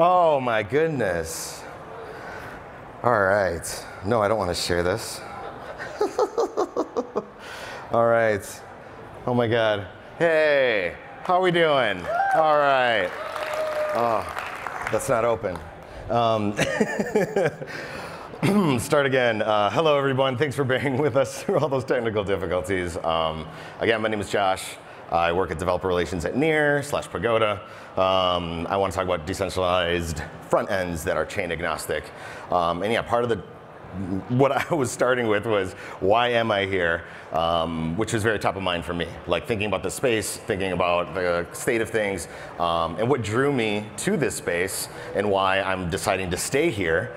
Oh my goodness. All right. No, I don't want to share this. All right. Oh my God. Hey, how we doing? All right. Oh, that's not open. Start again. Hello, everyone. Thanks for bearing with us through all those technical difficulties. Again, my name is Josh. I work at developer relations at NEAR/Pagoda. I want to talk about decentralized front ends that are chain agnostic. And yeah, part of what I was starting with was, why am I here? Which was very top of mind for me. Like thinking about the space, thinking about the state of things, and what drew me to this space and why I'm deciding to stay here.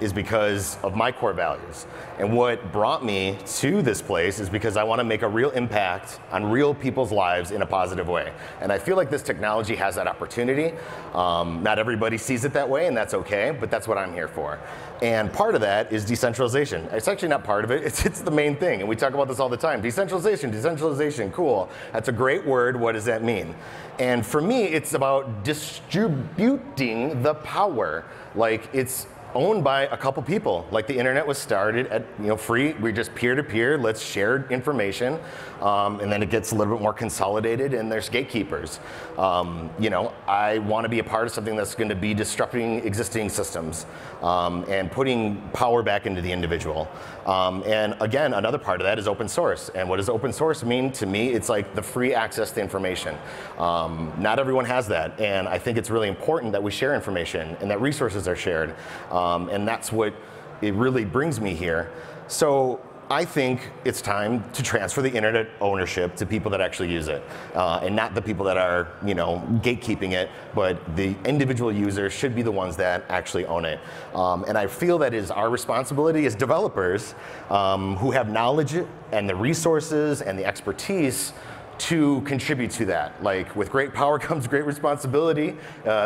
Is because of my core values. And what brought me to this place is because I want to make a real impact on real people's lives in a positive way. And I feel like this technology has that opportunity. Not everybody sees it that way, and that's okay, but that's what I'm here for. And part of that is decentralization. It's actually not part of it, it's the main thing. And we talk about this all the time. Decentralization, decentralization, cool. That's a great word, what does that mean? And for me, it's about distributing the power. Like, it's owned by a couple people. Like, the internet was started at free. We're just peer-to-peer. Let's share information, and then it gets a little bit more consolidated, and there's gatekeepers. I want to be a part of something that's going to be disrupting existing systems and putting power back into the individual. And again, another part of that is open source. And what does open source mean to me? It's like the free access to information. Not everyone has that, and I think it's really important that we share information and that resources are shared. And that's what it really brings me here. So I think it's time to transfer the internet ownership to people that actually use it, and not the people that are, gatekeeping it, but the individual user should be the ones that actually own it. And I feel that is our responsibility as developers who have knowledge and the resources and the expertise to contribute to that. Like, with great power comes great responsibility,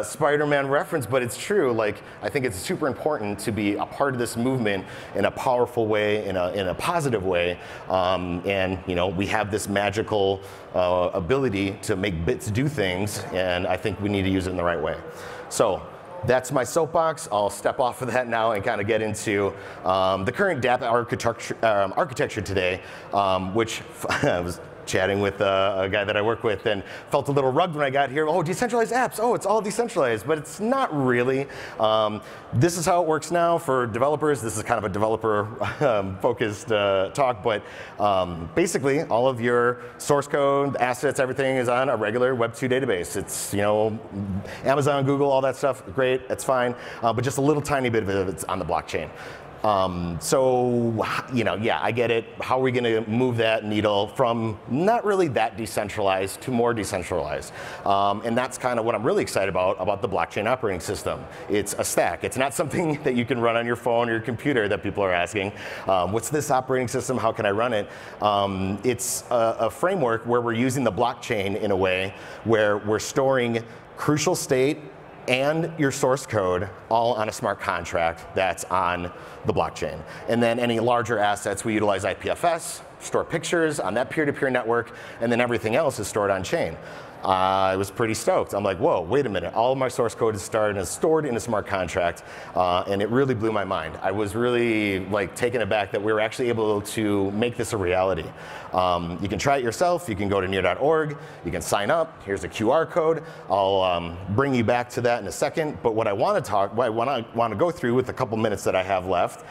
Spider-Man reference, but it's true. Like, I think it's super important to be a part of this movement in a powerful way, in a positive way. And we have this magical ability to make bits do things, and I think we need to use it in the right way. So that's my soapbox. I'll step off of that now and kind of get into the current dApp architecture today, which was chatting with a guy that I work with and felt a little rugged when I got here. Oh, decentralized apps. Oh, it's all decentralized, but it's not really. This is how it works now for developers. This is kind of a developer-focused talk, but basically all of your source code, assets, everything is on a regular Web2 database. It's Amazon, Google, all that stuff. Great, it's fine, but just a little tiny bit of it's on the blockchain. So, yeah, I get it. How are we going to move that needle from not really that decentralized to more decentralized? And that's kind of what I'm really excited about the blockchain operating system. It's a stack. It's not something that you can run on your phone or your computer that people are asking. What's this operating system? How can I run it? It's a framework where we're using the blockchain in a way where we're storing crucial state and your source code all on a smart contract that's on the blockchain. And then any larger assets, we utilize IPFS, store pictures on that peer-to-peer network, and then everything else is stored on chain. I was pretty stoked. I'm like, whoa, wait a minute. All of my source code is stored in a smart contract, and it really blew my mind. I was really taken aback that we were actually able to make this a reality. You can try it yourself. You can go to near.org. You can sign up. Here's a QR code. I'll bring you back to that in a second. But what I want to go through with a couple minutes that I have left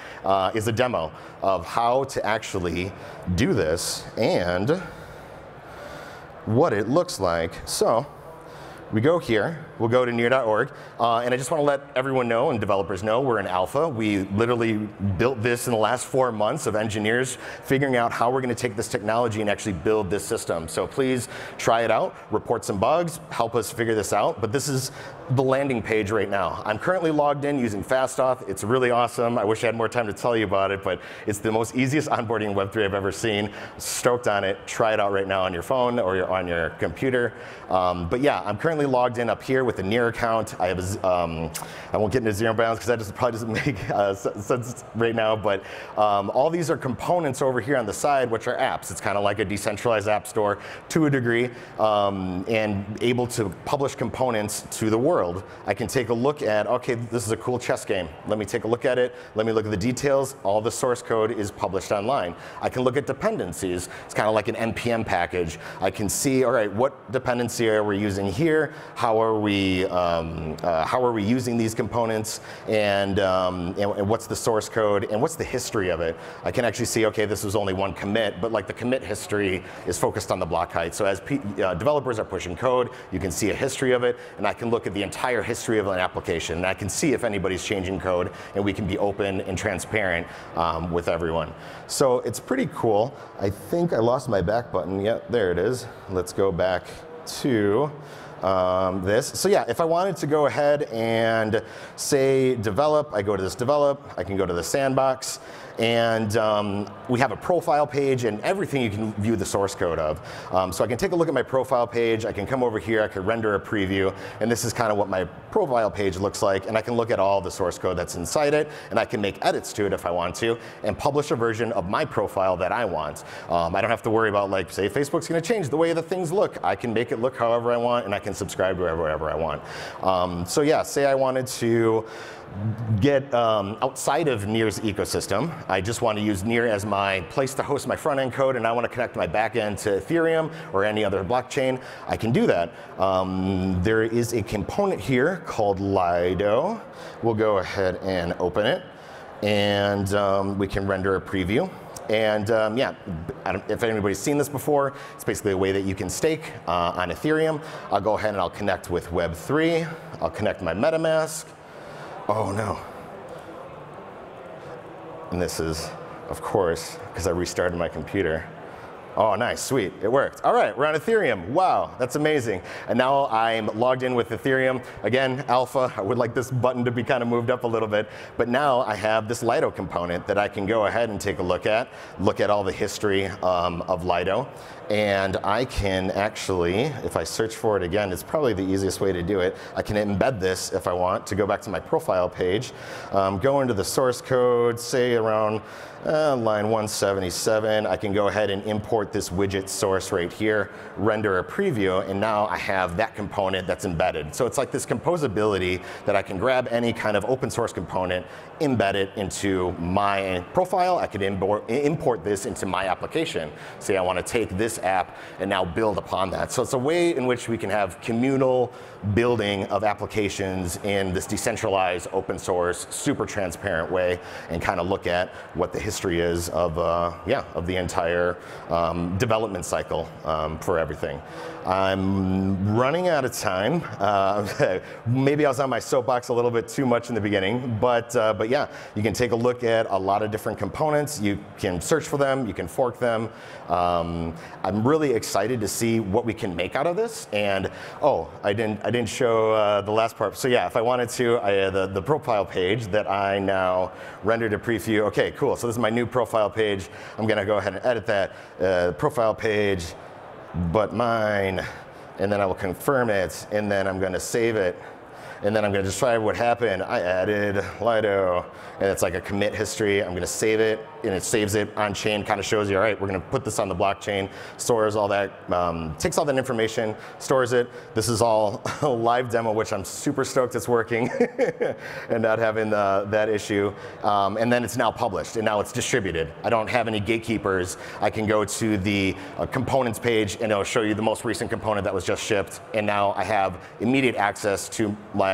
is a demo of how to actually do this and what it looks like. So we go here, we'll go to near.org, and I just want to let everyone know and developers know we're in alpha. We literally built this in the last 4 months of engineers figuring out how we're going to take this technology and actually build this system. So please try it out, report some bugs, help us figure this out. But this is the landing page right now. I'm currently logged in using FastAuth. It's really awesome. I wish I had more time to tell you about it, but it's the most easiest onboarding in Web3 I've ever seen. Stoked on it. Try it out right now on your phone or on your computer. But yeah, I'm currently currently logged in up here with the NEAR account. I have a, I won't get into zero balance because that just probably doesn't make sense right now. But all these are components over here on the side, which are apps. It's kind of like a decentralized app store to a degree, and able to publish components to the world. I can take a look at, okay, this is a cool chess game. Let me take a look at it. Let me look at the details. All the source code is published online. I can look at dependencies. It's kind of like an NPM package. I can see, all right, what dependency are we using here? How are we using these components? And what's the source code? And what's the history of it? I can actually see, okay, this was only one commit, but like the commit history is focused on the block height. So as developers are pushing code, you can see a history of it, and I can look at the entire history of an application, and I can see if anybody's changing code, and we can be open and transparent with everyone. So it's pretty cool. I think I lost my back button. Yep, there it is. Let's go back to this. So yeah, if I wanted to go ahead and say develop, I go to this develop, I can go to the sandbox, and we have a profile page and everything you can view the source code of. So I can take a look at my profile page, I can come over here, I can render a preview, and this is kind of what my profile page looks like, and I can look at all the source code that's inside it, and I can make edits to it if I want to, and publish a version of my profile that I want. I don't have to worry about, like, say Facebook's gonna change the way that things look. I can make it look however I want, and I can subscribe to wherever I want. So yeah, say I wanted to get outside of NEAR's ecosystem. I just want to use NEAR as my place to host my front-end code, and I want to connect my back-end to Ethereum or any other blockchain. I can do that. There is a component here called Lido. We'll go ahead and open it, and we can render a preview. And yeah, I don't, if anybody's seen this before, it's basically a way that you can stake on Ethereum. I'll go ahead and I'll connect with Web3. I'll connect my MetaMask. Oh no. And this is, of course, because I restarted my computer. Oh, nice, sweet, it worked. All right, we're on Ethereum, wow, that's amazing. And now I'm logged in with Ethereum. Again, alpha, I would like this button to be kind of moved up a little bit, but now I have this Lido component that I can go ahead and take a look at all the history of Lido. And I can actually, if I search for it again, it's probably the easiest way to do it. I can embed this if I want to go back to my profile page, go into the source code, say around line 177. I can go ahead and import this widget source right here, render a preview, and now I have that component that's embedded. So it's like this composability that I can grab any kind of open source component, embed it into my profile. I could import this into my application. Say I want to take this app and now build upon that. So it's a way in which we can have communal building of applications in this decentralized, open source, super transparent way, and kind of look at what the history is of, yeah, of the entire development cycle for everything. I'm running out of time. Maybe I was on my soapbox a little bit too much in the beginning, but yeah, you can take a look at a lot of different components. You can search for them, you can fork them. I'm really excited to see what we can make out of this. And oh, I didn't show the last part. So yeah, if I wanted to, the profile page that I now rendered a preview. Okay, cool. So this is my new profile page. I'm gonna go ahead and edit that profile page, but mine, and then I will confirm it, and then I'm gonna save it. And then I'm gonna describe what happened. I added Lido, and it's like a commit history. I'm gonna save it, and it saves it on chain, kind of shows you, all right, we're gonna put this on the blockchain, stores all that, takes all that information, stores it. This is all a live demo, which I'm super stoked it's working and not having that issue. And then it's now published, and now it's distributed. I don't have any gatekeepers. I can go to the components page, and it'll show you the most recent component that was just shipped, and now I have immediate access to my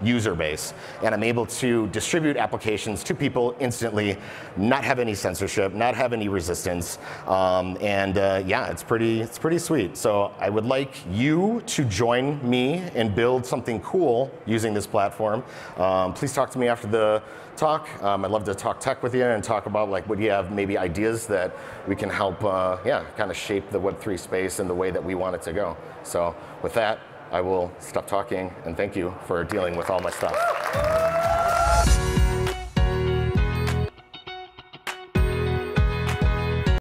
user base, and I'm able to distribute applications to people instantly, not have any censorship, not have any resistance, yeah, it's pretty sweet. So I would like you to join me and build something cool using this platform. Please talk to me after the talk. I'd love to talk tech with you and talk about, like, what do you have, maybe ideas that we can help, yeah, kind of shape the Web3 space and the way that we want it to go. So with that, I will stop talking, and thank you for dealing with all my stuff.